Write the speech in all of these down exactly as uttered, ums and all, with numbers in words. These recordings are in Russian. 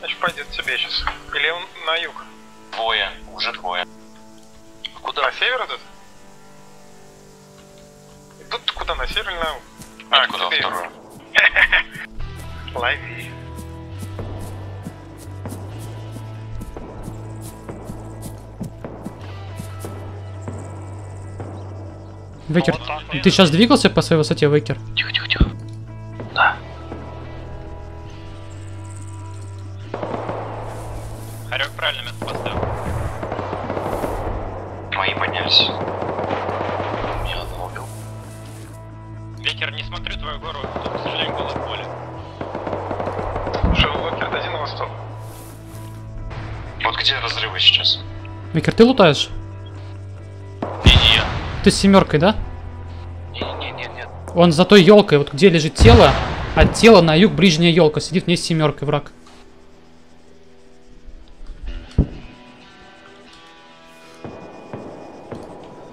Значит, пойдет тебе сейчас. Или он на юг? Двое, уже двое. Куда? На север идут? Идут куда? На север или на юг? А, куда вторую? Лови. Векер, ты сейчас двигался по своей высоте, Векер? Тихо, тихо, тихо. Да. Орёк правильно место поставил. Мои поднялись. Меня одного убил. Векер, не смотрю твою гору, тут, к сожалению, было поле. Шел, Векер, дойди на восток. Вот где разрывы сейчас. Векер, ты лутаешь? Ты с семеркой, да? Нет, нет, нет, нет. Он за той елкой, вот где лежит тело, от тела на юг ближняя елка. Сидит в ней с семеркой враг.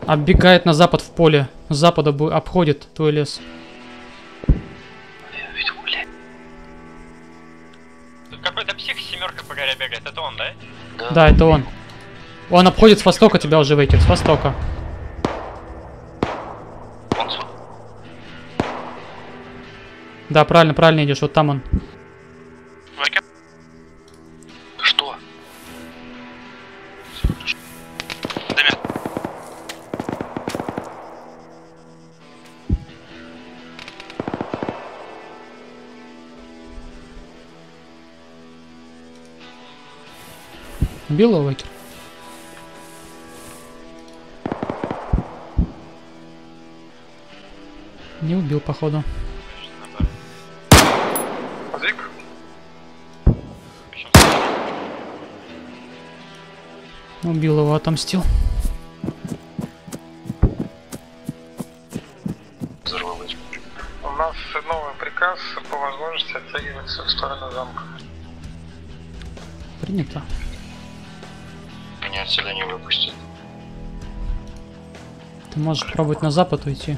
Оббегает на запад в поле. С запада обходит твой лес. Тут какой-то псих с семеркой по горе бегает. Это он, да? Да, да, это он. Он обходит с востока тебя уже, Вейкер, с востока. Да, правильно, правильно идешь, вот там он. Что? Убил Векер? Не убил, походу. Убил его, отомстил. Взорвалось. У нас новый приказ по возможности оттягиваться в сторону замка. Принято. Меня отсюда не выпустят. Ты можешь Блин. пробовать на запад уйти.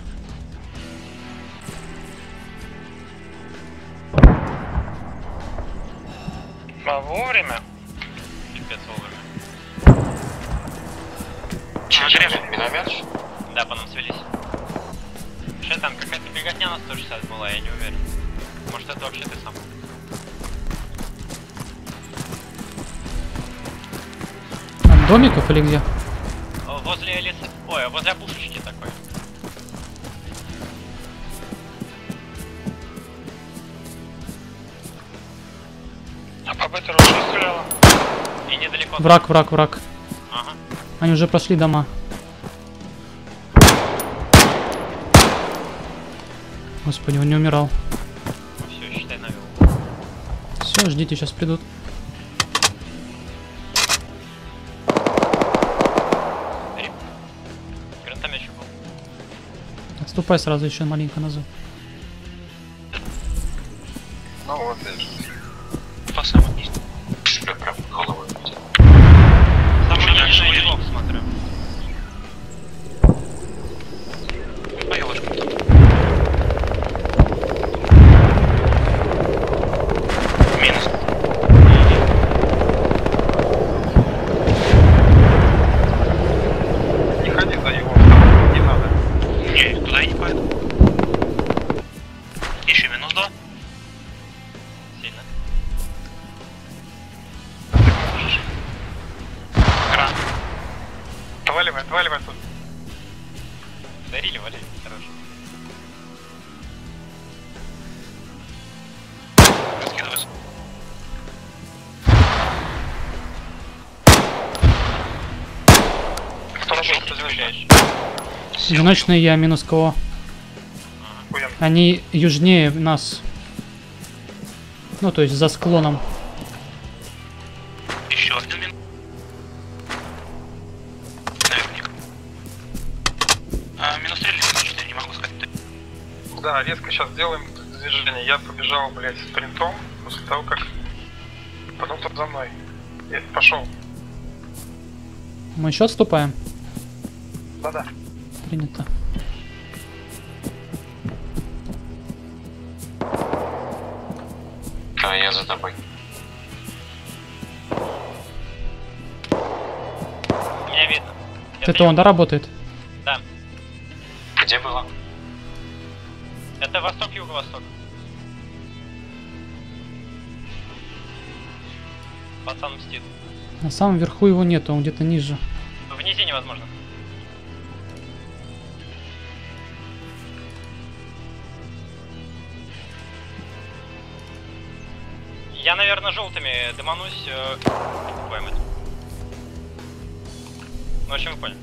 А вовремя? Пипец, вовремя. Миномет? Да, по нам свелись. Вообще там какая-то беготня на сто шестьдесят была, я не уверен. Может, это вообще ты сам? Там домиков или где? Возле леса. Ой, возле опушечки такой. А по беттеру уже стреляла. И недалеко. Враг, враг, враг. Ага. Они уже прошли дома. Господи, он не умирал. Ну, все, считай, навел. Все, ждите, сейчас придут. Отступай сразу еще маленько назад. Ну вот, я по самому низу. Прям головой. Смотрю. Минус. Не ходи за его, не надо. Не, туда я не пойду. Еще минус два. Сильно. Отваливай, отваливай тут. Дарили, валяй, хорошо. Раскидывайся. Кто работает, кто завершаешь? Одиночный я, минус кого. Ага. Они южнее нас. Ну, то есть за склоном. Еще один минус. Да, резко сейчас делаем движение. Я побежал, блядь, спринтом после того, как потом тут за мной. Я пошел. Мы еще отступаем? Да-да. Принято. А я за тобой. Это прием. Он, да, работает? Да. Где было? Это восток, юго-восток. Пацан мстит. На самом верху его нету, он где-то ниже. В низине, возможно. Я, наверное, желтыми дыманусь. Поймать. Ну, в общем, вы поняли.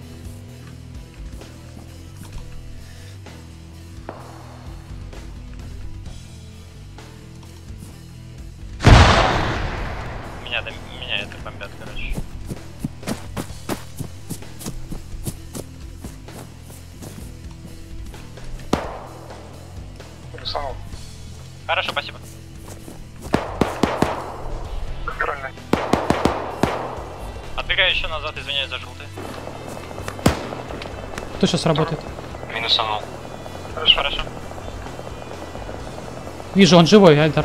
Меня, да, меня это бомбят, короче. Рисовал. Хорошо, спасибо. Отбегаю еще назад, извиняюсь за желтый. Кто сейчас работает? Минус анул. Хорошо, хорошо. Вижу, он живой, Айдар.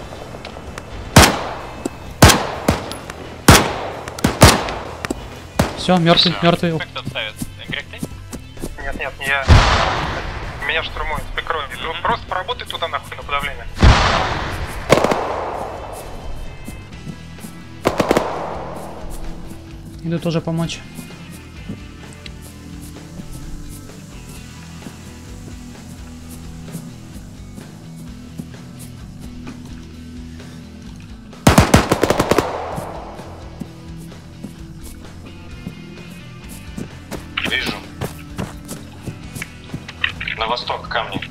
Все, мертвый, мертвый. Кто ставит? Грек, ты? Нет, нет, я... Меня штурмует, прикрою. Mm-hmm. Просто поработай туда нахуй на подавление. Иду тоже помочь. Вижу. На восток камни.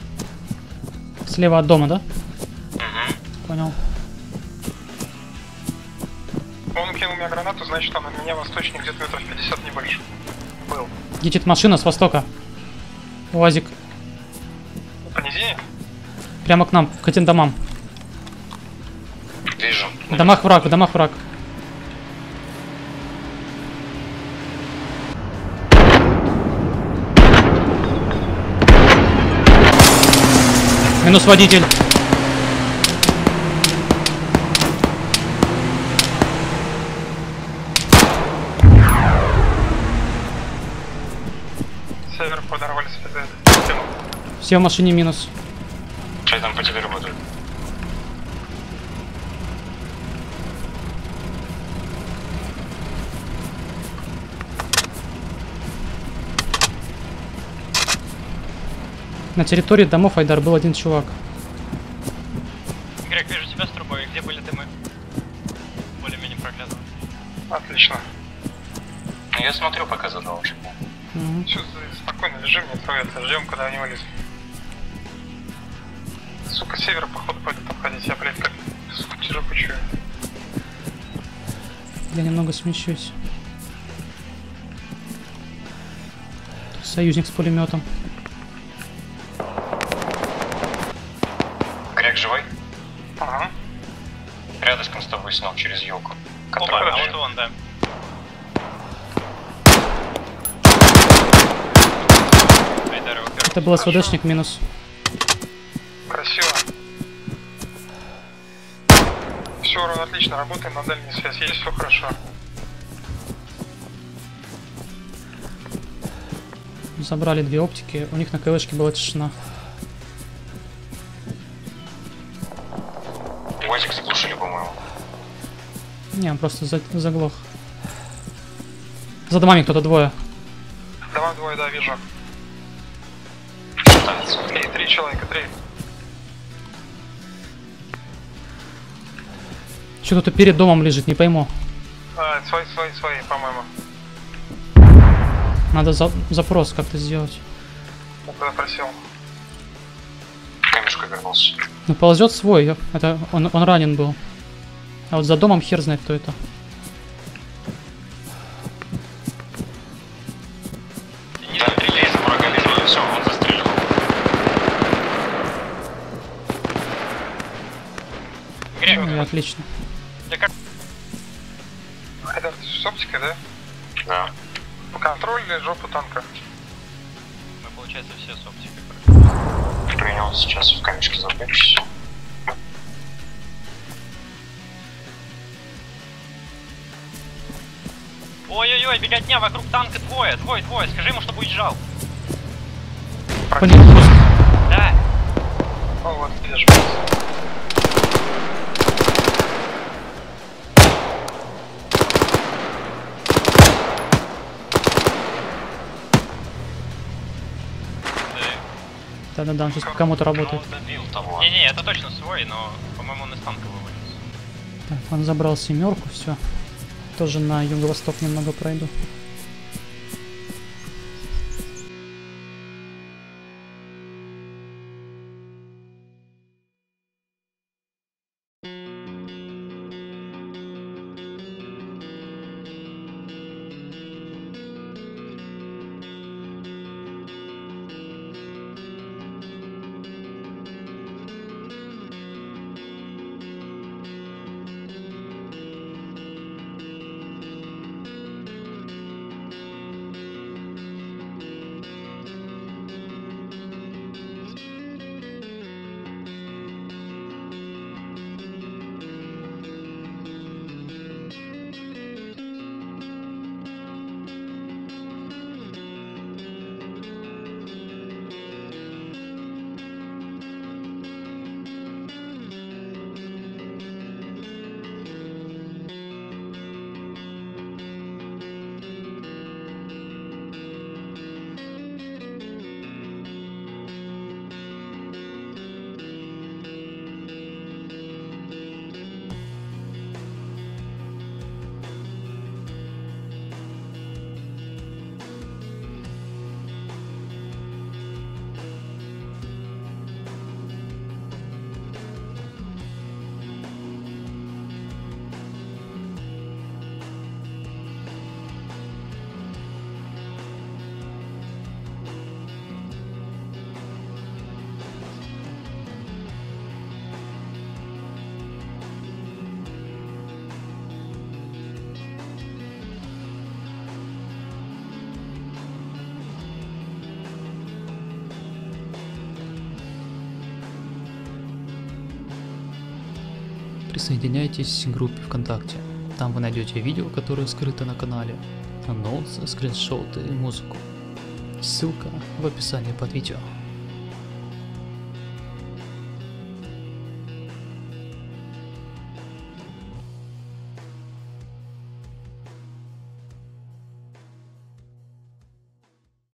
Слева от дома, да? Угу. Понял. Он кинул мне гранату, значит, она у меня восточник где-то метров пятьдесят, не больше. Был. Летит машина с востока. Уазик. По низине? Прямо к нам, к этим домам. Вижу. В домах враг, в домах враг. Минус водитель. Север подорвались. Все в машине минус. Что там по тебе работают? На территории домов, Айдар, был один чувак. Грег, вижу тебя с трубой. Где были дымы? Более-менее проклятые. Отлично. Я смотрю, пока задал. Угу. Чувствую, спокойно лежим, не трогается. Ждем, когда они вылезут. Сука, север, походу, пойдет обходить. Я, блядь, как... Сука, жопу чую. Я немного смещусь. Союзник с пулеметом. Живой? Ага. Рядышком с тобой снял через елку. Контрольный. А вот он, да. Это был СВДшник минус. Красиво. Все ровно отлично, работаем на дальней связи, есть все хорошо. Забрали две оптики, у них на КВшке была тишина. Уазик заглушили, по-моему. Не, он просто за заглох. За домами кто-то двое. Дома двое, да, вижу. Три, три человека, три. Че кто-то перед домом лежит, не пойму. А, свои, свои, свои, по-моему. Надо за запрос как-то сделать. Я просил. Вернулся. Ну ползет свой, это он, он ранен был. А вот за домом хер знает, кто это. Не стрелись, врага лежит, все, он застрелил. Грек, ну, отлично. Я как... Это с оптикой, да? Да. По контролю жопу танка. Мы, получается, все с оптикой. Принял, сейчас в камешке забьюсь. Ой-ой-ой! Ой-ой-ой, беготня, вокруг танка двое, двое, двое. Скажи ему, чтобы уезжал. Понятно. Да. О, вот, вижу. Да-да-да, он сейчас по кому-то работает. Не-не, это точно свой, но, по-моему, он из танка вывалился. Так, он забрал семерку, все. Тоже на юго-восток немного пройду. Присоединяйтесь к группе ВКонтакте, там вы найдете видео, которое скрыто на канале, анонсы, скриншоты и музыку. Ссылка в описании под видео.